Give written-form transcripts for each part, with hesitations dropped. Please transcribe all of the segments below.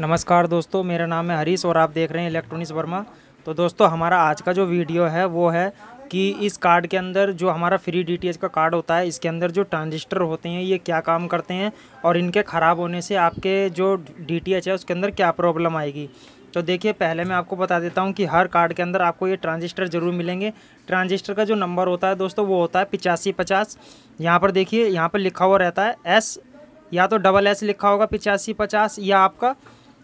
नमस्कार दोस्तों, मेरा नाम है हरीश और आप देख रहे हैं इलेक्ट्रॉनिक्स वर्मा। तो दोस्तों, हमारा आज का जो वीडियो है वो है कि इस कार्ड के अंदर जो हमारा फ्री DTH का कार्ड होता है, इसके अंदर जो ट्रांजिस्टर होते हैं ये क्या काम करते हैं और इनके ख़राब होने से आपके जो DTH है उसके अंदर क्या प्रॉब्लम आएगी। तो देखिए, पहले मैं आपको बता देता हूं कि हर कार्ड के अंदर आपको ये ट्रांजिस्टर ज़रूर मिलेंगे। ट्रांजिस्टर का जो नंबर होता है दोस्तों वो होता है 8550। यहाँ पर देखिए, यहाँ पर लिखा हुआ रहता है एस, या तो डबल एस लिखा होगा 8550, या आपका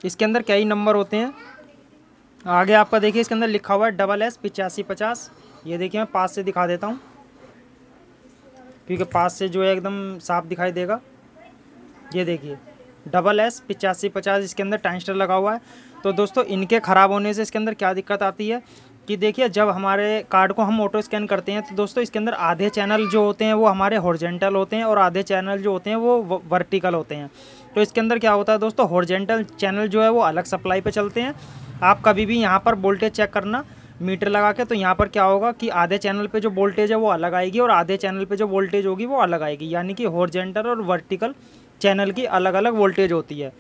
इसके अंदर कई नंबर होते हैं। आगे आपका देखिए इसके अंदर लिखा हुआ है SS8550। ये देखिए, मैं पास से दिखा देता हूँ क्योंकि पास से जो है एकदम साफ दिखाई देगा। ये देखिए SS8550, इसके अंदर ट्रांजिस्टर लगा हुआ है। तो दोस्तों, इनके ख़राब होने से इसके अंदर क्या दिक्कत आती है कि देखिए, जब हमारे कार्ड को हम ऑटो स्कैन करते हैं तो दोस्तों इसके अंदर आधे चैनल जो होते हैं वो हमारे हॉरिजॉन्टल होते हैं और आधे चैनल जो होते हैं वो वर्टिकल होते हैं। तो इसके अंदर क्या होता है दोस्तों, हॉरिजॉन्टल चैनल जो है वो अलग सप्लाई पे चलते हैं। आप कभी भी यहाँ पर वोल्टेज चेक करना मीटर लगा के, तो यहाँ पर क्या होगा कि आधे चैनल पे जो वोल्टेज है वो अलग आएगी और आधे चैनल पे जो वोल्टेज होगी वो अलग आएगी, यानी कि हॉरिजॉन्टल और वर्टिकल चैनल की अलग अलग वोल्टेज होती है।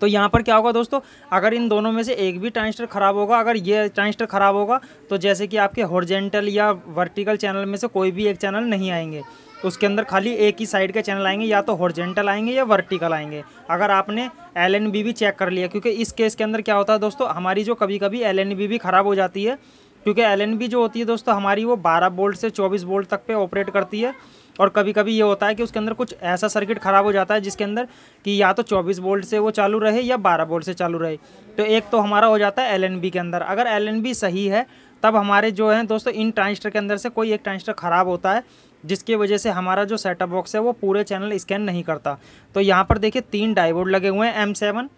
तो यहाँ पर क्या होगा दोस्तों, अगर इन दोनों में से एक भी ट्रांजिस्टर ख़राब होगा, अगर ये ट्रांजिस्टर ख़राब होगा तो जैसे कि आपके हॉरिजॉन्टल या वर्टिकल चैनल में से कोई भी एक चैनल नहीं आएंगे, उसके अंदर खाली एक ही साइड के चैनल आएंगे, या तो हॉरिजॉन्टल आएंगे या वर्टिकल आएंगे। अगर आपने LNB भी चेक कर लिया, क्योंकि इस केस के अंदर क्या होता है दोस्तों, हमारी जो कभी कभी LNB भी ख़राब हो जाती है, क्योंकि LNB जो होती है दोस्तों हमारी वो 12 वोल्ट से 24 वोल्ट तक पे ऑपरेट करती है। और कभी कभी ये होता है कि उसके अंदर कुछ ऐसा सर्किट ख़राब हो जाता है जिसके अंदर कि या तो 24 वोल्ट से वो चालू रहे या 12 वोल्ट से चालू रहे। तो एक तो हमारा हो जाता है LNB के अंदर। अगर LNB सही है तब हमारे जो है दोस्तों इन ट्रांजिस्टर के अंदर से कोई एक ट्रांजिस्टर ख़राब होता है, जिसकी वजह से हमारा जो सेटअप बॉक्स है वो पूरे चैनल स्कैन नहीं करता। तो यहाँ पर देखिए 3 डायोड लगे हुए हैं M7,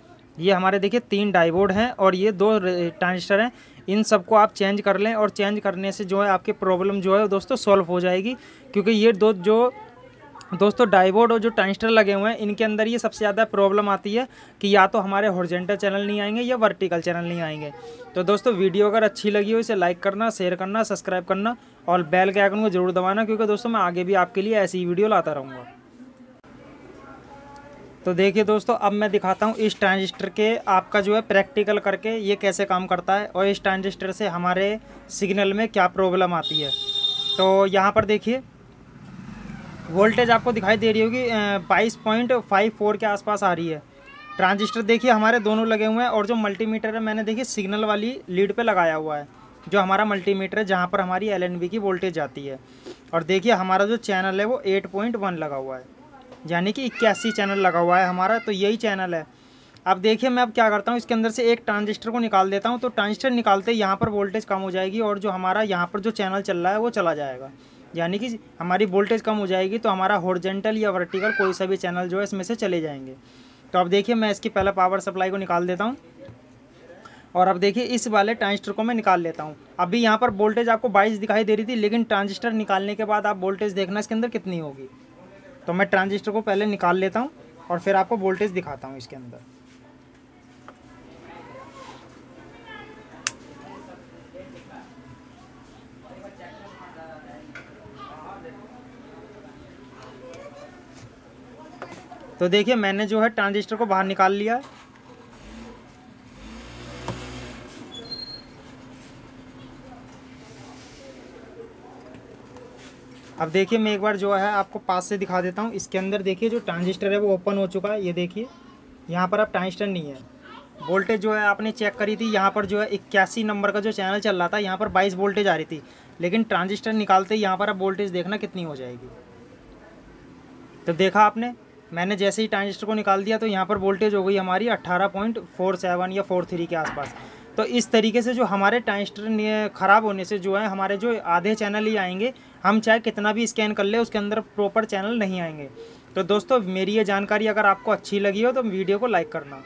ये हमारे देखिए 3 डायोड हैं और ये 2 ट्रांजिस्टर हैं। इन सबको आप चेंज कर लें, और चेंज करने से जो है आपकी प्रॉब्लम जो है दोस्तों सॉल्व हो जाएगी, क्योंकि ये दो जो दोस्तों डायोड और जो ट्रांजिस्टर लगे हुए हैं इनके अंदर ये सबसे ज़्यादा प्रॉब्लम आती है कि या तो हमारे हॉरिजॉन्टल चैनल नहीं आएंगे या वर्टिकल चैनल नहीं आएंगे। तो दोस्तों, वीडियो अगर अच्छी लगी हो इसे लाइक करना, शेयर करना, सब्सक्राइब करना और बेल के आइकन को जरूर दबाना, क्योंकि दोस्तों मैं आगे भी आपके लिए ऐसी वीडियो लाता रहूँगा। तो देखिए दोस्तों, अब मैं दिखाता हूँ इस ट्रांजिस्टर के आपका जो है प्रैक्टिकल करके ये कैसे काम करता है और इस ट्रांजिस्टर से हमारे सिग्नल में क्या प्रॉब्लम आती है। तो यहाँ पर देखिए, वोल्टेज आपको दिखाई दे रही होगी 22.54 के आसपास आ रही है। ट्रांजिस्टर देखिए हमारे दोनों लगे हुए हैं, और जो मल्टीमीटर है मैंने देखिए सिग्नल वाली लीड पे लगाया हुआ है, जो हमारा मल्टीमीटर है जहाँ पर हमारी LNB की वोल्टेज जाती है। और देखिए हमारा जो चैनल है वो 8.1 लगा हुआ है, यानी कि 81 चैनल लगा हुआ है हमारा, तो यही चैनल है। अब देखिए, मैं अब क्या करता हूँ, इसके अंदर से एक ट्रांजिस्टर को निकाल देता हूँ। तो ट्रांजिस्टर निकालते यहाँ पर वोल्टेज कम हो जाएगी और जो हमारा यहाँ पर जो चैनल चल रहा है वो चला जाएगा, यानी कि हमारी वोल्टेज कम हो जाएगी, तो हमारा हॉरिजॉन्टल या वर्टिकल कोई सा भी चैनल जो है इसमें से चले जाएंगे। तो अब देखिए, मैं इसकी पहले पावर सप्लाई को निकाल देता हूँ, और अब देखिए इस वाले ट्रांजिस्टर को मैं निकाल लेता हूँ। अभी यहाँ पर वोल्टेज आपको 22 दिखाई दे रही थी, लेकिन ट्रांजिस्टर निकालने के बाद आप वोल्टेज देखना इसके अंदर कितनी होगी। तो मैं ट्रांजिस्टर को पहले निकाल लेता हूँ और फिर आपको वोल्टेज दिखाता हूँ इसके अंदर। तो देखिए, मैंने जो है ट्रांजिस्टर को बाहर निकाल लिया। अब देखिए, मैं एक बार जो है आपको पास से दिखा देता हूँ। इसके अंदर देखिए जो ट्रांजिस्टर है वो ओपन हो चुका है, ये देखिए यहाँ पर अब ट्रांजिस्टर नहीं है। वोल्टेज जो है आपने चेक करी थी, यहाँ पर जो है 81 नंबर का जो चैनल चल रहा था यहाँ पर 22 वोल्टेज आ रही थी, लेकिन ट्रांजिस्टर निकालते यहाँ पर अब वोल्टेज देखना कितनी हो जाएगी। तो देखा आपने, मैंने जैसे ही ट्रांजिस्टर को निकाल दिया तो यहाँ पर वोल्टेज हो गई हमारी 18.47 या 43 के आसपास। तो इस तरीके से जो हमारे ट्रांजिस्टर ख़राब होने से जो है हमारे जो आधे चैनल ही आएंगे, हम चाहे कितना भी स्कैन कर ले उसके अंदर प्रॉपर चैनल नहीं आएंगे। तो दोस्तों, मेरी ये जानकारी अगर आपको अच्छी लगी हो तो वीडियो को लाइक करना।